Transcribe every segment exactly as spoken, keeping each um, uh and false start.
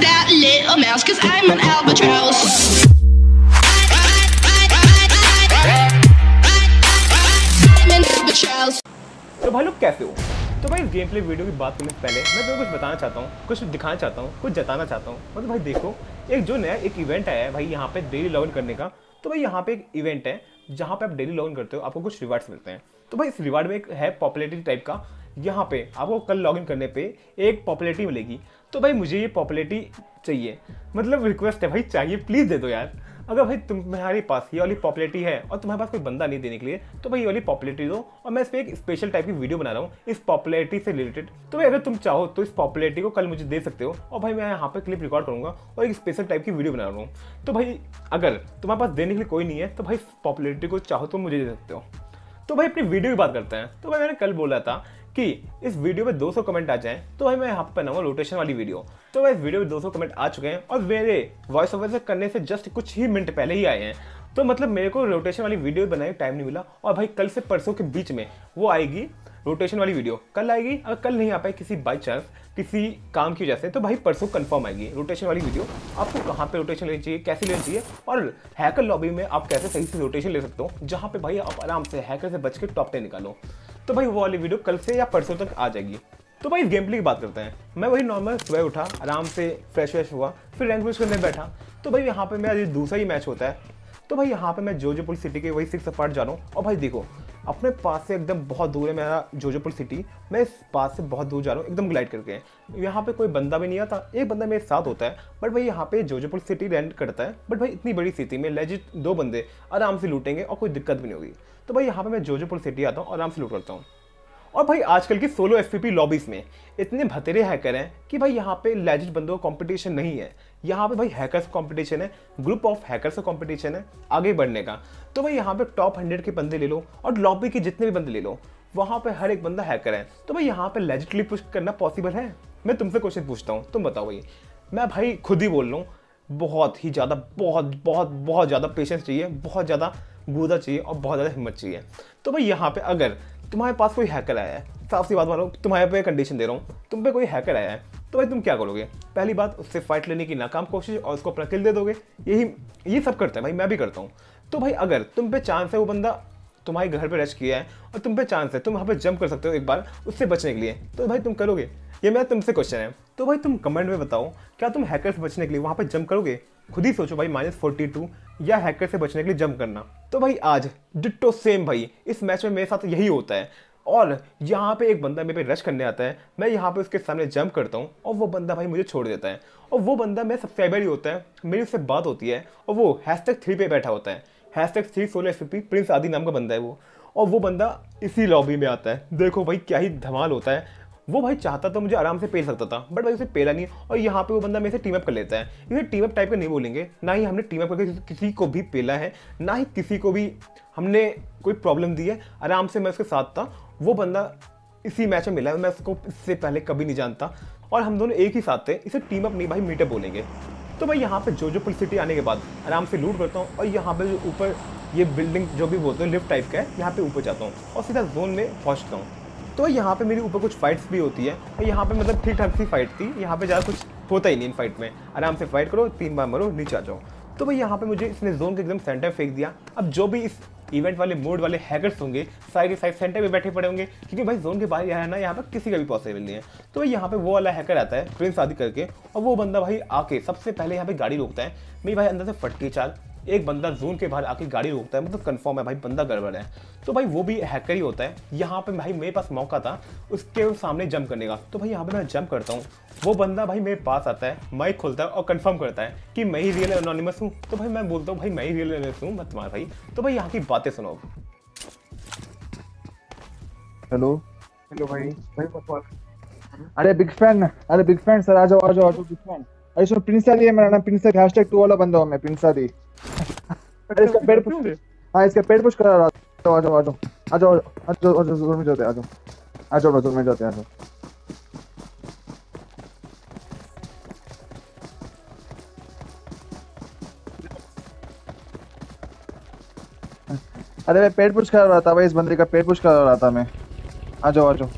that little mouse, cause I'm an albatross. I'm an albatross. तो भाई लोग कैसे हो? तो भाई गेम प्ले वीडियो की बात करने से पहले मैं तुम्हें कुछ बताना चाहता हूँ, कुछ दिखाना चाहता हूँ, कुछ जताना चाहता हूँ। मतलब भाई देखो, एक जो नया एक इवेंट आया है भाई यहाँ पे डेली लॉग इन करने का। तो भाई यहाँ पे एक इवेंट है जहाँ पे आप डेली लॉग इन करते हो, आपको कुछ रिवार्ड्स मिलते हैं। तो भाई इस रिवार्ड में एक है पॉपुलैरिटी टाइप का, यहाँ पे आपको कल लॉगिन करने पे एक पॉपुलैरिटी मिलेगी। तो भाई मुझे ये पॉपुलैरिटी चाहिए, मतलब रिक्वेस्ट है भाई, चाहिए प्लीज़ दे दो यार। अगर भाई तुम्हारे पास ये वाली पॉपुलैरिटी है और तुम्हारे पास कोई बंदा नहीं देने के लिए, तो भाई ये वाली पॉपुलैरिटी दो। और मैं इस पर एक स्पेशल टाइप की वीडियो बना रहा हूँ इस पॉपुलैरिटी से रिलेटेड। तो भाई अगर तुम चाहो तो इस पॉपुलैरिटी को कल मुझे दे सकते हो, और भाई मैं यहाँ पे क्लिप रिकॉर्ड करूँगा और एक स्पेशल टाइप की वीडियो बना रहा हूँ। तो भाई अगर तुम्हारे पास देने के लिए कोई नहीं है, तो भाई पॉपुलैरिटी को चाहो तो मुझे दे सकते हो। तो भाई अपनी वीडियो की बात करते हैं। तो भाई मैंने कल बोला था कि इस वीडियो में दो सौ कमेंट आ जाएं, तो भाई मैं यहाँ पे बनाऊंगा रोटेशन वाली वीडियो। तो भाई इस वीडियो में दो सौ कमेंट आ चुके हैं और मेरे वॉइस ओवर से करने से जस्ट कुछ ही मिनट पहले ही आए हैं। तो मतलब मेरे को रोटेशन वाली वीडियो बनाने का टाइम नहीं मिला, और भाई कल से परसों के बीच में वो आएगी रोटेशन वाली वीडियो। कल आएगी, अगर कल नहीं आ पाई किसी बाई चांस किसी काम की वजह से, तो भाई परसों कंफर्म आएगी रोटेशन वाली वीडियो। आपको कहाँ पे रोटेशन लेनी चाहिए, कैसे लेनी चाहिए, और हैकर लॉबी में आप कैसे सही से रोटेशन ले सकते हो, जहाँ पे भाई आप आराम से हैकर से बच के टॉप टेन निकालो। तो भाई वो वाली वीडियो कल से या परसों तक आ जाएगी। तो भाई इस गेम प्ले की बात करते हैं। मैं वही नॉर्मल सुबह उठा, आराम से फ्रेश व्रेश हुआ, फिर रैंक पुश करने बैठा। तो भाई यहाँ पे मेरा ये दूसरा ही मैच होता है। तो भाई यहाँ पे मैं जोजोपुर सिटी के वही सिक्स अपार्ट जा रहा हूँ। और भाई देखो अपने पास से एकदम बहुत दूर है मेरा जोजोपुर सिटी, मैं इस पास से बहुत दूर जा रहा हूँ एकदम ग्लाइड करके। यहाँ पे कोई बंदा भी नहीं आता, एक बंदा मेरे साथ होता है, बट भाई यहाँ पे जोजोपुर सिटी रेंट करता है। बट भाई इतनी बड़ी सिटी में लेजिट दो बंदे आराम से लूटेंगे और कोई दिक्कत भी नहीं होगी। तो भाई यहाँ पर मैं जोजोपुर सिटी आता हूँ, आराम से लूट करता हूँ। और भाई आजकल की सोलो एफपीपी लॉबीज़ में इतने भतेरे हैकर हैं कि भाई यहाँ पे लेजिट बंदों का कंपटीशन नहीं है, यहाँ पे भाई हैकर्स का कंपटीशन है, ग्रुप ऑफ हैकर्स का कंपटीशन है आगे बढ़ने का। तो भाई यहाँ पे टॉप हंड्रेड के बंदे ले लो और लॉबी के जितने भी बंदे ले लो, वहाँ पे हर एक बंदा हैकर है। तो भाई यहाँ पे लेजिटली पुश करना पॉसिबल है? मैं तुमसे क्वेश्चन पूछता हूँ, तुम बताओ। ये मैं भाई खुद ही बोल रहा हूँ, बहुत ही ज़्यादा बहुत बहुत बहुत ज़्यादा पेशेंस चाहिए, बहुत ज़्यादा गूदा चाहिए और बहुत ज़्यादा हिम्मत चाहिए। तो भाई यहाँ पे अगर तुम्हारे पास कोई हैकर आया है, साफ सी बात मानो, तुम्हारे पे कंडीशन दे रहा हूँ, तुम पे कोई हैकर आया है, तो भाई तुम क्या करोगे? पहली बात उससे फाइट लेने की नाकाम कोशिश और उसको अपना किल दे दोगे। यही ये सब करते हैं भाई, मैं भी करता हूँ। तो भाई अगर तुम पे चांस है, वो बंदा तुम्हारे घर पे रश किया है और तुम पे चांस है, तुम वहाँ पे जंप कर सकते हो एक बार उससे बचने के लिए, तो भाई तुम करोगे? ये मेरा तुमसे क्वेश्चन है। तो भाई तुम कमेंट में बताओ, क्या तुम हैकर से बचने के लिए वहाँ पे जंप करोगे? खुद ही सोचो भाई, माइनस फोर्टी टू या हैकर से बचने के लिए जंप करना। तो भाई आज डिट्टो सेम भाई इस मैच में मेरे साथ यही होता है। और यहाँ पे एक बंदा मेरे पे रश करने आता है, मैं यहाँ पे उसके सामने जंप करता हूँ और वो बंदा भाई मुझे छोड़ देता है। और वो बंदा मेरा सब्सक्राइबर ही होता है, मेरी उससे बात होती है, और वो हैशटैग थ्री पे बैठा होता है। हैशटैग थ्री सोलह एफपीपी प्रिंस आदि नाम का बंदा है वो, और वो बंदा इसी लॉबी में आता है। देखो भाई क्या ही धमाल होता है। वो भाई चाहता तो मुझे आराम से पेल सकता था, बट भाई उसे पेला नहीं, और यहाँ पे वो बंदा मेरे से टीम अप कर लेता है। इसे टीम अप टाइप का नहीं बोलेंगे, ना ही हमने टीम अप करके किसी को भी पेला है, ना ही किसी को भी हमने कोई प्रॉब्लम दी है। आराम से मैं उसके साथ था, वो बंदा इसी मैच में मिला, मैं उसको इससे पहले कभी नहीं जानता, और हम दोनों एक ही साथ थे। इसे टीम अप नहीं भाई मीटअप बोलेंगे। तो भाई यहाँ पे जोजोपुर सिटी आने के बाद आराम से लूट करता हूँ, और यहाँ पे जो ऊपर ये बिल्डिंग जो भी बोलते हैं लिफ्ट टाइप का है, यहाँ पे ऊपर जाता हूँ और सीधा जोन में पहुँचता हूँ। तो यहाँ पे मेरे ऊपर कुछ फाइट्स भी होती है, और यहाँ पे मतलब ठीक ठाक सी फाइट थी, यहाँ पे ज़्यादा कुछ होता ही नहीं। इन फाइट में आराम से फाइट करो, तीन बार मरो, नीचे आ जाओ। तो भाई यहाँ पर मुझे इसने जोन के एकदम सेंटर फेंक दिया। अब जो भी इस इवेंट वाले मोड वाले हैकर्स होंगे साइड के साइड सेंटर में बैठे पड़े होंगे, क्योंकि भाई जोन के बाहर यहाँ ना यहाँ पर किसी का भी पॉसिबल नहीं है। तो भाई यहाँ पे वो वाला हैकर आता है प्रिंस आदि करके, और वो बंदा भाई आके सबसे पहले यहाँ पे गाड़ी रोकता है। मेरी भाई अंदर से फटके चाल, एक बंदा जोन के बाहर आके गाड़ी रोकता है, मतलब कंफर्म है भाई बंदा गड़बड़ है। तो भाई वो भी हैकर ही होता है। यहाँ पे भाई मेरे पास मौका था उसके सामने जंप करने का, तो भाई यहाँ पे मैं जंप करता हूँ, वो बंदा भाई मेरे पास आता है, माइक खोलता है और कंफर्म करता है कि मैं ही रियल एनोनिमस हूँ। तो भाई मैं बोलता हूँ भाई मैं ही रियल एनोनिमस हूँ तुम्हारा भाई। तो भाई यहाँ की बातें सुनो। हेलो हेलो भाई भाई अरे बिग फैन, अरे बिग फैन सर आ जाओ आ जाओ आ जाओ बिग फैन। अरे सर प्रिंस आदि है मेरा नाम, प्रिंस आदि हैशटैग टू वाला बंदा हूँ मैं, प्रिंस आदि। अरे इसका पेड़ पुश, हाँ इसका पेड़ पुश करा रहा था। आ जाओ आ जाओ आ जाओ आ जाओ आ जाओ जोर में जाते आ जाओ आ जाओ जोर में जाते आ जाओ। अरे मैं पेड़ पुश करा रहा था भाई, इस बंदे का पेड़ पुश करा रहा था मैं। आ जाओ आ जाओ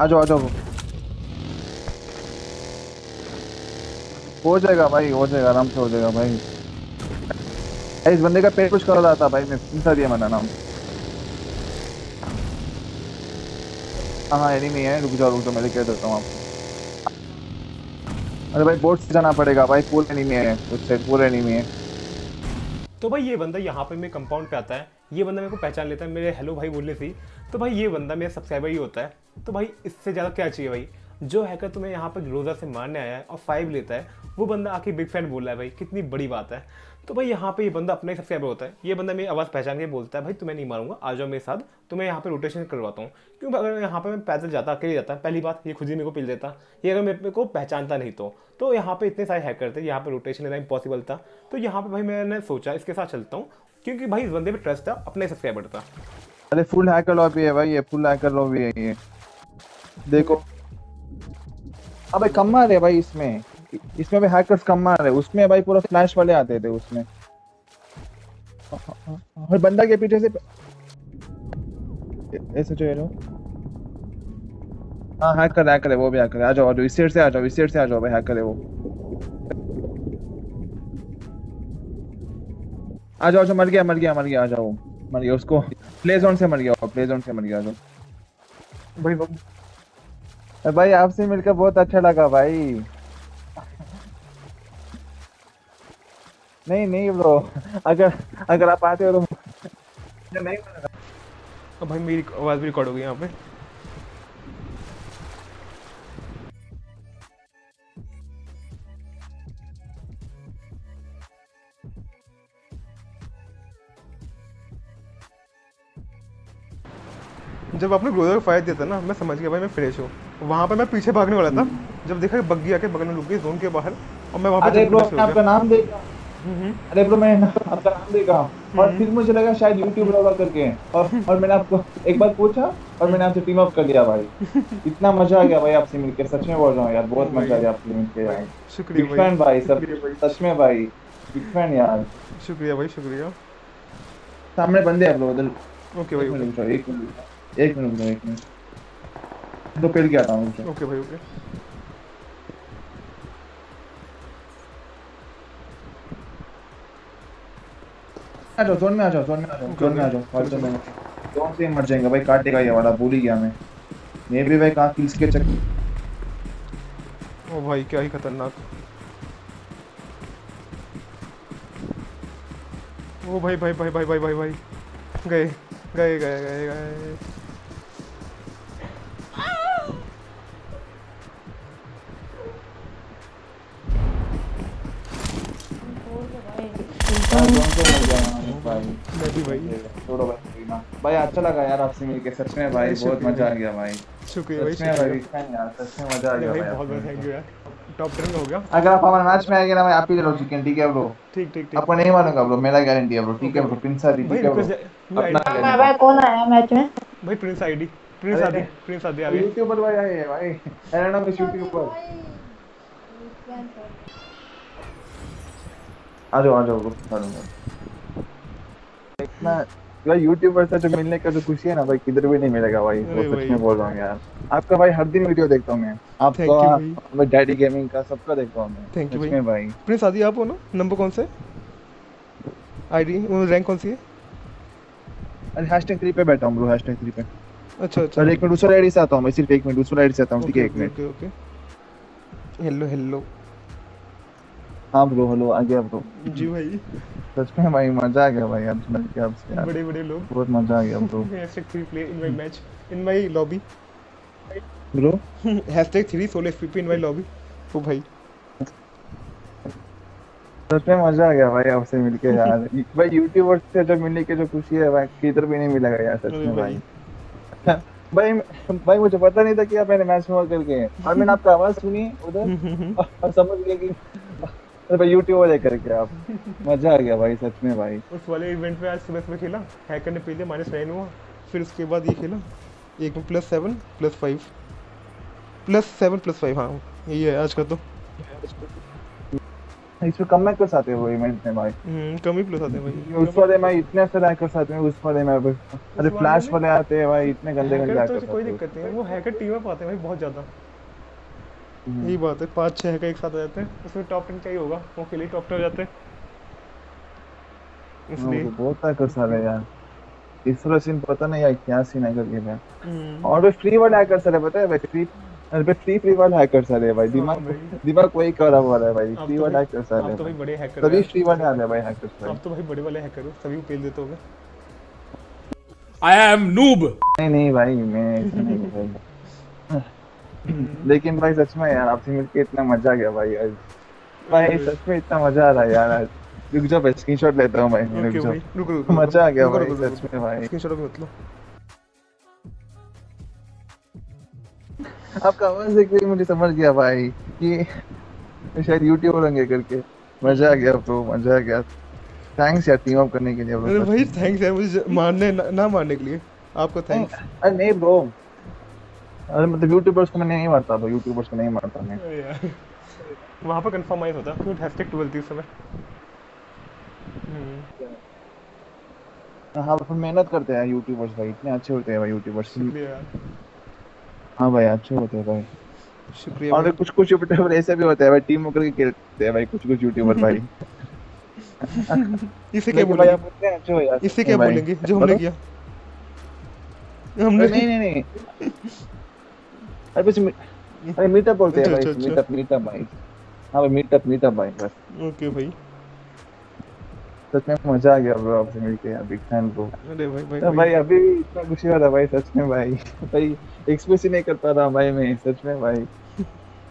आ जाओ आ जाओ। हो जाएगा भाई, हो जाएगा, आराम से हो जाएगा भाई। इस बंदे का पेट कुछ कर रहा था भाई, मैं पूछा दिया मना नाम। हाँ हाँ एनिमी है, रुक जाओ रुक जाओ, मैं ले कर देता हूँ आपको। अरे भाई बोट से जाना पड़ेगा भाई, पूल एनिमी है उस साइड, पूल एनिमी है। तो भाई ये बंदा यहाँ पे मेरे कंपाउंड पे आता है, ये बंदा मेरे को पहचान लेता है, मेरे हेलो भाई बोलने से। तो भाई ये बंदा मेरा सब्सक्राइबर ही होता है, तो भाई इससे ज़्यादा क्या चाहिए भाई। जो हैकर तुम्हें यहाँ पर रोजा से मारने आया है और फाइव लेता है, वो बंदा आके बिग फैन बोल रहा है भाई, कितनी बड़ी बात है। तो भाई यहाँ पे ये बंदा अपना ही सब्सक्राइबर होता है, ये बंदा मेरी आवाज़ पहचान के बोलता है भाई तुम्हें नहीं मारूंगा, आ जाओ मेरे साथ, तुम्हें यहाँ पे रोटेशन करवाता हूँ। क्योंकि अगर यहाँ पे मैं पैदल जाता, अकेले जाता, पहली बात ये खुद ही मेरे को पिल देता, ये अगर मेरे को पहचानता नहीं तो। तो यहाँ पे इतने सारे हैकर थे, यहाँ पर रोटेशन लेना इम्पॉसिबल था। तो यहाँ पर भाई मैंने सोचा इसके साथ चलता हूँ, क्योंकि भाई इस बंदे पर ट्रस्ट था, अपने सब्सक्राइबर था। अरे फुल हैकर लॉबी है भाई, ये फुल हैकर लॉबी है ये, देखो। अबे कम मार रहे भाई इसमें, इसमें भी हैकर्स कम मार रहे, उसमें भाई पूरा फ्लैश वाले आते थे उसमें। और बंदा के पीछे से ऐसे जो है लो। हाँ हैकर हैकर है वो भी, हैकर है। आ जाओ आ जाओ, इस साइड से आ जाओ, इस साइड से आ जाओ भाई, हैकर है वो। आ जाओ जो मर गया मर गया मर गया, आ जाओ मर गया, उसको प्ले जोन से मर गया, प्ले जोन से मर गया। आ जाओ भाई वो। भाई आपसे मिलकर बहुत अच्छा लगा भाई। नहीं नहीं ब्रो, अगर अगर आप आते हो तो नहीं। अब भाई मेरी आवाज भी रिकॉर्ड हो गई यहाँ पे। जब आपने ग्रोजर फायर दिया था ना, मैं समझ गया भाई मैं फ्रेश हूँ। वहाँ पे मैं पीछे भागने वाला था, जब देखा बग्गी आके बगल में रुक गई जोन के बाहर, और मैं वहाँ पे। अरे ब्रो आपका नाम देखा, अरे ब्रो मैं आपका नाम देखा, और फिर मुझे लगा शायद यूट्यूब ब्लॉगर करके, और और मैंने आपको एक बार पूछा और मैंने आपसे टीम अप कर लिया भाई। इतना मजा आ गया भाई आपसे मिलकर, सच में बोल रहा हूँ यार, बहुत मजा आ गया आपसे मिलकर। शुक्रिया भाई, सच में भाई बिग फैन यार, शुक्रिया भाई शुक्रिया। सामने बंदे आप लोग उधर। ओके भाई एक मिनट एक मिनट एक मिनट तो पेड़ के आता हूँ। ओके okay भाई ओके okay। आ जाओ जोन में, आ जाओ जोन में, आ जाओ जोन में, आ जाओ फालतू में जोन से मर जाएंगे भाई, काटेगा ये वाला, भूल ही गया मैं। ये भी भाई कहाँ किल्स के चक्कर, ओ भाई क्या ही खतरनाक। ओ भाई भाई भाई भाई भाई भाई भाई गए गए गए गए गए। भाई अच्छा लगा यार आपसे मिलके, सच में भाई बहुत मजा आ गया भाई, शुक्रिया भाई मजा आ गया भाई, बहुत बहुत थैंक यू यार, टॉप टेन हो गया। अगर आप हमारे मैच में आएंगे ना, मैं आप ही जरूर चिकन, ठीक है ब्रो? ठीक ठीक ठीक, आपको नहीं मानूंगा ब्रो, मेरा गारंटी है ब्रो, ठीक है ब्रो? प्रिंस आईडी, ठीक है ब्रो अपना भाई। कौन आया मैच में भाई? Prince ID, Prince ID, Prince ID आ गया, यूट्यूबर भाई आए हैं भाई, एनोनिमस यूट्यूबर। आ जाओ आ जाओ ब्रो, चलूंगा इतना भाई यूट्यूबर से जो मिलने का जो खुशी है ना भाई, किधर भी नहीं मिलेगा भाई, वो सच में बोल रहा हूँ यार। आपका भाई हर दिन वीडियो देखता हूँ मैं, आपका भाई डैडी गेमिंग का, सबका देखता हूँ मैं। थैंक यू भाई। प्रिंस आदि आप हो ना, नंबर कौन सा है, आईडी रैंक कौन सी है? अरे हैशटैग थ्री पे बैठा हूँ ब्रो, हैशटैग थ्री पे। अच्छा अच्छा, और एक मिनट दूसरा आईडी से आता हूँ, इसी एक मिनट दूसरा आईडी से आता हूँ, ठीक है एक minute. Okay okay, hello hello. हाँ ब्रो हेलो, आ गया ब्रो। जी भाई सच में भाई मजा आ गया भाई, आप समझ के आपसे यार, बड़े बड़े लोग, बहुत मजा आ गया bro. Hashtag three play in my match in my lobby bro, hashtag three solo FPP in my lobby. ओ भाई सच में मजा आ गया भाई आपसे मिलके यार, भाई यूट्यूबर्स से जो मिलने की जो खुशी है भाई, किधर भी नहीं मिलेगा यार सच में भाई। भाई भाई मुझे पता नहीं था कि आप मैंने मैच में और करके, और मैंने आपका आवाज सुनी उधर और समझ लिया कि अरे भाई यूट्यूब वाले करके आप, मजा आ गया भाई सच में भाई। उस वाले इवेंट में आज सुबह सुबह खेला, हैकर ने पी लिया माइनस नाइन हुआ, फिर उसके बाद ये खेला एक में plus seven plus five plus seven plus five, हाँ यही है आज का। तो इसमें कम हैकर्स आते हैं वो इवेंट में भाई, कम ही प्लस आते हैं भाई। उस वाले में इतने सारे हैकर्स आते हैं, उस वाले में अरे फ्लैश वाले आते हैं भाई, इतने गंदे गंदे हैकर्स। कोई दिक्कत नहीं, वो हैकर टीम अप आते हैं भाई बहुत ज्यादा। यही बात है, पाँच छः का एक साथ आ जाते हैं, उसमें टॉप टेन चाहिए होगा, वो के लिए टॉप टेन हो जाते हैं, इसलिए बहुत हैकर सारे यार। तीसरा सीन पता नहीं यार क्या सीन है करके में, और वे फ्री वर्ल्ड हैकर सारे, पता है वे फ्री अरे फ्री फ्री वर्ल्ड हैकर सारे भाई, दिमाग दिमाग कोई करा हुआ है भाई, फ्री वर्ल्ड हैकर सारे। आप तो भाई बड़े हैकर, सभी फ्री वर्ल्ड आ रहे भाई हैकर सारे, आप तो भाई बड़े वाले हैकर हो, सभी पेल देते होगे। I am noob. नहीं नहीं भाई मैं, लेकिन भाई सच में यार आपसे मिलके इतना मजा आ गया भाई आज, भाई सच में इतना मजा आ रहा है यार आज। रुक जाओ भाई, स्क्रीनशॉट लेता हूं भाई, रुक जाओ, रुक रुक, मजा आ गया भाई सच में भाई। स्क्रीनशॉट भी मत लो, आपका आवाज देख के मुझे समझ गया भाई कि शायद यूट्यूबर होंगे करके। मजा आ गया तो मजा आ गया, थैंक्स यार टीम अप करने के लिए। अरे भाई थैंक्स यार मुझे मारने ना मारने के लिए, आपको थैंक्स। अरे नहीं ब्रो, अरे मतलब यूट्यूबर्स को मैं नहीं मारता भाई, यूट्यूबर्स को नहीं मारता मैं वहां पे कंफर्म आया होता क्यों हैश टैग ट्वेल्व इस समय। हां पर मेहनत करते हैं यूट्यूबर्स भाई, इतने अच्छे होते हैं भाई यूट्यूबर्स। हां भाई अच्छे होते हैं भाई, शुक्रिया। और कुछ कुछ यूट्यूबर ऐसे भी होते हैं भाई, टीम होकर के खेलते हैं भाई कुछ कुछ यूट्यूबर भाई इसे क्या बोलेंगे, इसे क्या बोलेंगे जो हमने किया हमने? नहीं नहीं नहीं अरे कुछ अरे मीटअप बोलते हैं भाई, मीटअप मीटअप भाई। हां भाई मीटअप मीटअप भाई बस। ओके भाई सच में मजा आ गया ब्रो आपसे मिलके यार, बिग फैन ब्रो। अरे भाई भाई भाई अभी इतना खुशी हो रहा भाई सच में भाई, भाई एक्सप्रेस ही नहीं करता था भाई मैं सच में भाई।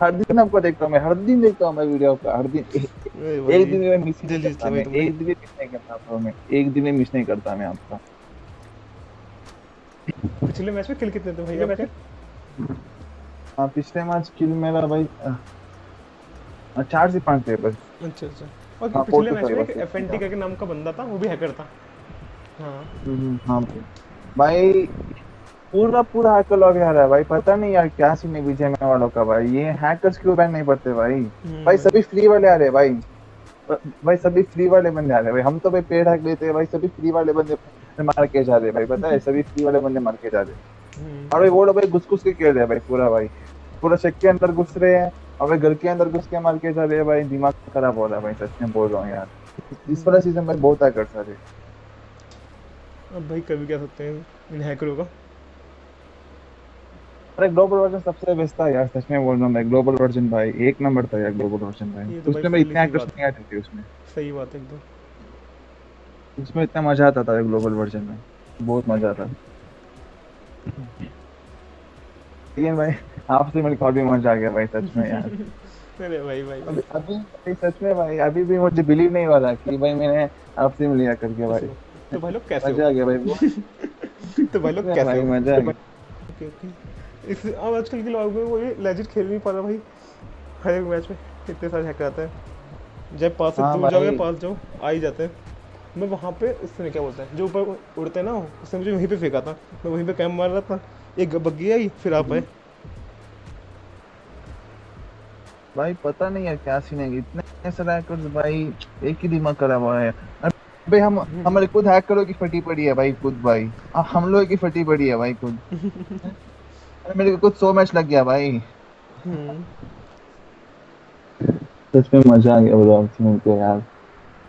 हर दिन आपको देखता हूं मैं, हर दिन देखता हूं मैं वीडियो आपका, हर दिन। एक दिन में मिस एक दिन मिस नहीं करता ब्रो मैं, एक दिन में मिस नहीं करता मैं आपका। पिछले मैच में किल कितने थे भाई आपके? हां पिछले मैच किल मेरा भाई चार से पाँच थे बस। अच्छा अच्छा। और हाँ, पिछले मैच में एक एफएनटी करके नाम का बंदा था, वो भी हैकर था। हां हां भाई पूरा पूरा हैकर लॉग आ रहा है भाई, पता नहीं यार क्या सीन है बीजेपी में वालों का भाई। ये हैकर्स क्यों बैन नहीं पड़ते भाई? भाई सभी फ्री वाले आ रहे भाई, भाई सभी फ्री वाले बंदे आ रहे भाई। हम तो भाई पेड़ हैक लेते हैं भाई, सभी फ्री वाले बंदे मार के जा रहे भाई, पता है सभी फ्री वाले बंदे मार के जा रहे। और भाई वो लोग भाई घुस-घुस के खेल रहे हैं भाई, पूरा भाई पूरा चक के अंदर घुस रहे हैं और घर के अंदर घुस के मार के जा रहे भाई। दिमाग खराब हो रहा है भाई सच में बोल रहा हूं यार, इस वाला सीजन में बहुत हैकर सारे। अब भाई कभी क्या सकते हैं इन हैकरों का। अरे ग्लोबल वर्जन सबसे बेस्ट था यार सच में बोल रहा हूं मैं, ग्लोबल वर्जन भाई एक नंबर था यार ग्लोबल वर्जन भाई। उसमें इतने हैकर्स नहीं आते थे उसमें, सही बात है एकदम। उसमें इतना मजा आता था ग्लोबल वर्जन में, बहुत मजा आता था। लेकिन भाई आपसे मेरे को भी मजा आ गया भाई सच में यार। अरे भाई भाई अभी अभी सच में भाई अभी भी मुझे बिलीव नहीं हो रहा कि भाई मैंने आपसे मिला करके भाई। तो भाई लोग कैसे मजा आ गया भाई तो भाई लोग कैसे मजा आ गया। ओके ओके, इस अब आजकल के लोग वो ये लेजिट खेल नहीं पा रहा भाई, हर एक मैच में कितने सारे हैकर आते हैं। जब पास से दूर जाओगे पास जाओ आ ही जाते हैं। मैं वहाँ पे उसने क्या बोलता है जो ऊपर उड़ते ना, उसने मुझे वहीं पे फेंका था, मैं वहीं पे कैम मार रहा था, एक बग्गी आई फिर आप आए भाई। पता नहीं यार क्या सीन है, इतने सारे हैकर्स भाई, एक ही दिमाग खराब हुआ है भाई। हम हमारे खुद हैकरों की फटी पड़ी है भाई, खुद भाई हम लोगों की फटी पड़ी है भाई खुद। मेरे को कुछ सौ मैच लग गया भाई सच में मजा आ गया ब्रो आपसे मिलके यार।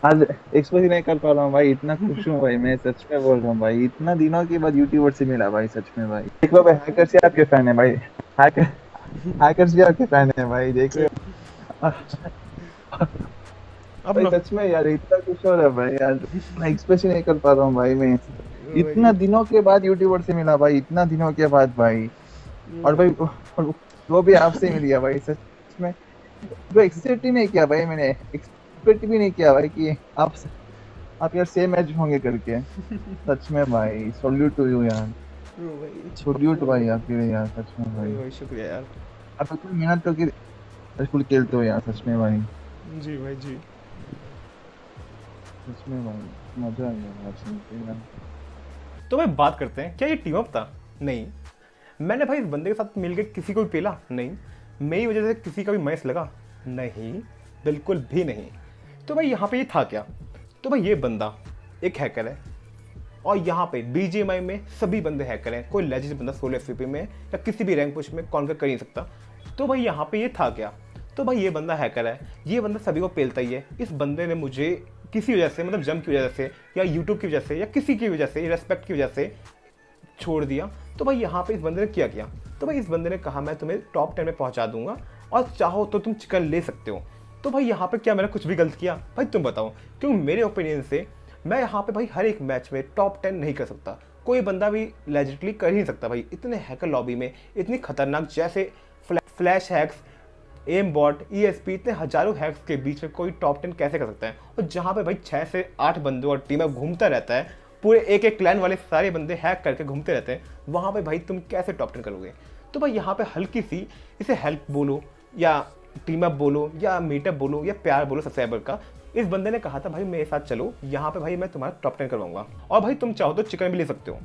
आज एक्सप्रेस नहीं कर पा रहा हूँ भाई, इतना खुश हूँ भाई मैं सच में बोल रहा हूँ भाई। इतना दिनों के बाद यूट्यूबर से मिला भाई सच में भाई। देख लो भाई हैकर्स भी आपके फैन है भाई, हैकर हैकर्स भी आपके फैन है भाई, देख लो अब सच में यार। इतना खुश हो रहा है भाई यार, एक्सप्रेस नहीं कर पा रहा हूँ भाई मैं। इतना दिनों के बाद यूट्यूबर से मिला भाई, इतना दिनों के बाद भाई, और भाई वो भी आपसे मिल गया भाई सच में। एक्सपेक्ट ही नहीं किया भाई मैंने, एक्सपेक्ट भी नहीं किया भाई कि आप आप यार सेम मैच होंगे करके सच में भाई। सैल्यूट टू यू यार, सैल्यूट भाई आपके लिए यार सच में भाई। भाई शुक्रिया यार, आप इतनी मेहनत करके फुल खेलते हो यार सच में भाई। जी भाई जी सच में भाई मजा आ गया यार। तो भाई बात करते हैं, क्या ये टीम अप था? नहीं, मैंने भाई इस बंदे के साथ मिलकर किसी को भी पेला नहीं, मेरी वजह से किसी का भी मैच लगा नहीं, बिल्कुल भी नहीं। तो भाई यहाँ पे ये था क्या? तो भाई ये बंदा एक हैकर है, और यहाँ पे बीजीएमआई में सभी बंदे हैकर हैं, कोई लेजेंड बंदा सोलो एफपीपी में या किसी भी रैंक पुश में कॉन्कर कर नहीं सकता। तो भाई यहाँ पे ये था क्या, तो भाई ये बंदा हैकर है, ये बंदा सभी को पेलता ही है। इस बंदे ने मुझे किसी वजह से, मतलब जंप की वजह से या यूट्यूब की वजह से या किसी की वजह से, रेस्पेक्ट की वजह से छोड़ दिया। तो भाई यहाँ पे इस बंदे ने क्या किया, तो भाई इस बंदे ने कहा मैं तुम्हें टॉप टेन में पहुँचा दूंगा और चाहो तो तुम चिकन ले सकते हो। तो भाई यहाँ पे क्या मैंने कुछ भी गलत किया? भाई तुम बताओ, क्योंकि मेरे ओपिनियन से मैं यहाँ पे भाई हर एक मैच में टॉप टेन नहीं कर सकता, कोई बंदा भी लेजिटली कर ही नहीं सकता। भाई इतने हैकर लॉबी में इतनी खतरनाक, जैसे flash hacks, M bot, E S P, इतने हज़ारों हैक्स के बीच में कोई टॉप टेन कैसे कर सकता है? और जहाँ पे भाई छः से आठ बंदों और टीम अब घूमता रहता है, पूरे एक एक क्लैन वाले सारे बंदे हैक करके घूमते रहते हैं, वहाँ पे भाई तुम कैसे टॉप टेन करोगे? तो भाई यहाँ पे हल्की सी, इसे हेल्प बोलो या टीम अप बोलो या मीटअप बोलो या प्यार बोलो सब्सक्राइबर का, इस बंदे ने कहा था भाई मेरे साथ चलो, यहाँ पे भाई मैं तुम्हारा टॉप टेन करवाऊंगा और भाई तुम चाहो तो चिकन भी ले सकते हो।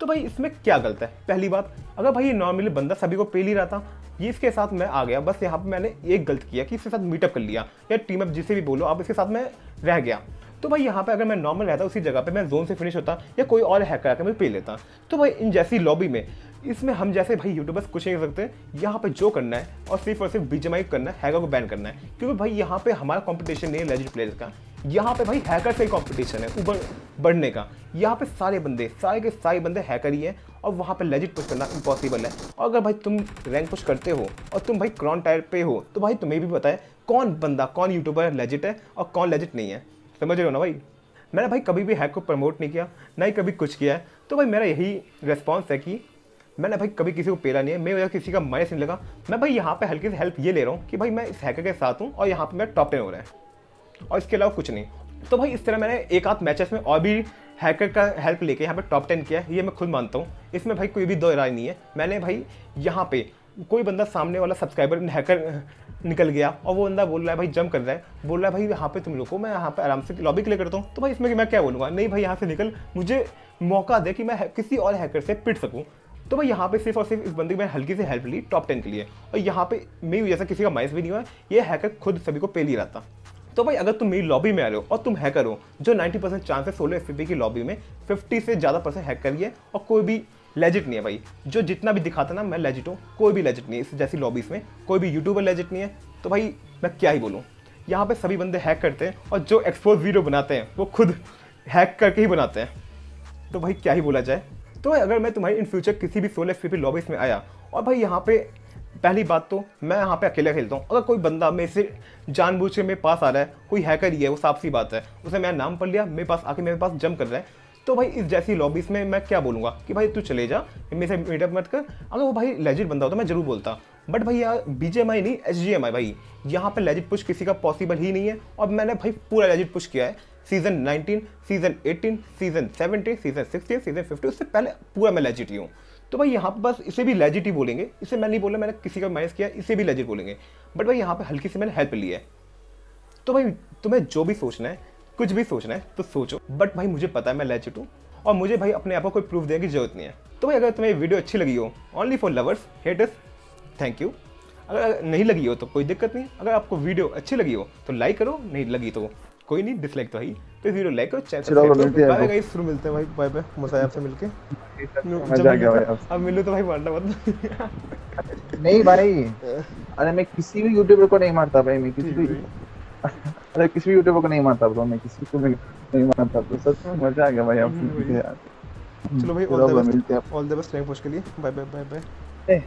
तो भाई इसमें क्या गलत है? पहली बात, अगर भाई ये नॉर्मली बंदा सभी को पेल ही रहा था, ये इसके साथ मैं आ गया, बस यहाँ पे मैंने एक गलत किया कि इसके साथ मीटअप कर लिया या टीम अप, जिसे भी बोलो आप, इसके साथ मैं रह गया। तो भाई यहाँ पे अगर मैं नॉर्मल रहता उसी जगह पे मैं जोन से फिनिश होता या कोई और हैकर आकर मैं पेल लेता। तो भाई इन जैसी लॉबी में, इसमें हम जैसे भाई यूट्यूबर्स कुछ नहीं कर सकते। यहाँ पे जो करना है और सिर्फ और सिर्फ बीजीएमआई करना है, हैकर को बैन करना है, क्योंकि भाई यहाँ पे हमारा कंपटीशन नहीं है लेजिट प्लेयर्स का, यहाँ पे भाई हैकर से ही कंपटीशन है ऊपर बढ़ने का। यहाँ पे सारे बंदे, सारे के सारे बंदे हैकर ही हैं और वहाँ पे लेजिट पुश करना इम्पॉसिबल है। और अगर भाई तुम रैंक पुश करते हो और तुम भाई क्रॉन टायर पे हो, तो भाई तुम्हें भी पता है कौन बंदा, कौन यूट्यूबर लेजिट है और कौन लेजिट नहीं है। समझ रहे हो ना भाई? मैंने भाई कभी भी हैक को प्रमोट नहीं किया, ना ही कभी कुछ किया है। तो भाई मेरा यही रिस्पॉन्स है कि मैंने भाई कभी किसी को पेला नहीं है, मेरे वजह किसी का माइनस नहीं लगा। मैं भाई यहाँ पे हल्की से हेल्प ये ले रहा हूँ कि भाई मैं इस हैकर के साथ हूँ और यहाँ पे मैं टॉप टेन हो रहा है और इसके अलावा कुछ नहीं। तो भाई इस तरह मैंने एक आध मैचेस में और भी हैकर का हेल्प लेके यहाँ पे टॉप टेन किया है, ये मैं खुद मानता हूँ, इसमें भाई कोई भी दो राय नहीं है। मैंने भाई यहाँ पे कोई बंदा, सामने वाला सब्सक्राइबर हैकर निकल गया और वो बंदा बोल रहा है भाई जंप कर रहा है, बोल रहा है भाई यहाँ पे तुम रुको, मैं यहाँ पे आराम से लॉबी क्लियर करता हूँ। तो भाई इसमें मैं क्या बोलूँगा, नहीं भाई यहाँ से निकल, मुझे मौका दे कि मैं किसी और हैकर से पिट सकूँ। तो भाई यहाँ पे सिर्फ और सिर्फ इस बंदे की मैंने हल्की से हेल्प ली टॉप टेन के लिए, और यहाँ पे मेरी जैसा किसी का माइनस भी नहीं हुआ, ये हैकर खुद सभी को पेल ही रहा था। तो भाई अगर तुम मेरी लॉबी में आ रहे हो और तुम हैकर हो, जो नब्बे परसेंट चांस है सोलो एफपीपी की लॉबी में पचास से ज़्यादा परसेंट हैकर ही है और कोई भी लेजिट नहीं है। भाई जो जितना भी दिखाता ना मैं लेजिट हूँ, कोई भी लेजिट नहीं है। इस जैसी लॉबीज़ में कोई भी यूट्यूबर लेजिट नहीं है। तो भाई मैं क्या ही बोलूँ, यहाँ पर सभी बंदे हैक करते हैं और जो एक्सपोज वीडियो बनाते हैं वो खुद हैक करके ही बनाते हैं। तो भाई क्या ही बोला जाए। तो अगर मैं तुम्हारी इन फ्यूचर किसी भी सोलो एफपीपी लॉबीज़ में आया, और भाई यहाँ पे पहली बात तो मैं यहाँ पे अकेला खेलता हूँ। अगर कोई बंदा मेरे से जानबूझ के मेरे पास आ रहा है, कोई हैकर ही है, वो साफ सी बात है, उसने मेरा नाम पढ़ लिया, मेरे पास आके मेरे पास जंप कर रहा है, तो भाई इस जैसी लॉबीज़ में मैं क्या बोलूँगा कि भाई तू चले जा, मेरे से मीटअप मत कर। अगर वो भाई लेजिट बंदा होता मैं जरूर बोलता, बट भाई यार बीजीएमआई नहीं एचजीएमआई, भाई यहाँ पे लेजिट पुश किसी का पॉसिबल ही नहीं है। और मैंने भाई पूरा लेजिट पुश किया है, season nineteen, season eighteen, season seventy, season sixty, season fifty, उससे पहले पूरा मैं लेजिट ही हूँ। तो भाई यहाँ पर बस इसे भी लेजिट ही बोलेंगे, इसे मैं नहीं बोला मैंने किसी का माइनस किया, इसे भी लेजिट बोलेंगे। बट भाई यहाँ पर हल्की सी मैंने हेल्प ली है। तो भाई तुम्हें जो भी सोचना है, कुछ भी सोचना है तो सोचो, बट भाई मुझे पता है मैं लेजिट हूँ और मुझे भाई अपने आप को कोई प्रूफ देने की जरूरत नहीं है। तो भाई अगर तुम्हें वीडियो अच्छी लगी हो, only for lovers haters, thank you. अगर नहीं लगी हो तो कोई दिक्कत नहीं, अगर आपको वीडियो अच्छी लगी हो तो लाइक करो, नहीं लगी तो कोई नहीं, डिसलाइक तो है ही। तो वीडियो लाइक करो, चैनल सब्सक्राइब करो। बाय गाइस, फिर मिलते हैं भाई, बाय बाय। मजा आया आपसे मिलके, मजा आ गया भाई। अब मिलो तो भाई मारना मत। नहीं भाई, अरे मैं किसी भी यूट्यूबर को नहीं मारता भाई, मैं किसी भी अरे किसी भी यूट्यूबर को नहीं मारता ब्रो, मैं किसी को नहीं मारता ब्रो। सच में मजा आ गया भाई आपसे यार। चलो भाई all the best, all the best rank push के लिए, बाय बाय बाय बाय।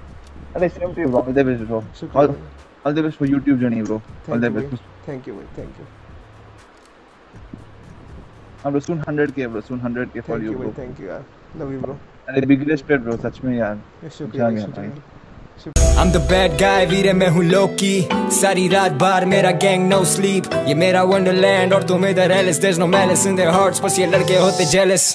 अरे same to you bro, all the best bro, all all the best for YouTube journey bro, all the best. Thank you भाई, thank you. I'm bro, soon one hundred K bro, soon one hundred K for you bro. Thank you yaar, love you bro. And a big respect bro, sach mein yaar. Shukriya. I'm the bad guy, veer main hu Loki. Sari raat baar mera gang no sleep. Ye mera wonderland aur tum idhar Alice. There's no malice in their hearts, bas ye ladke hote jealous.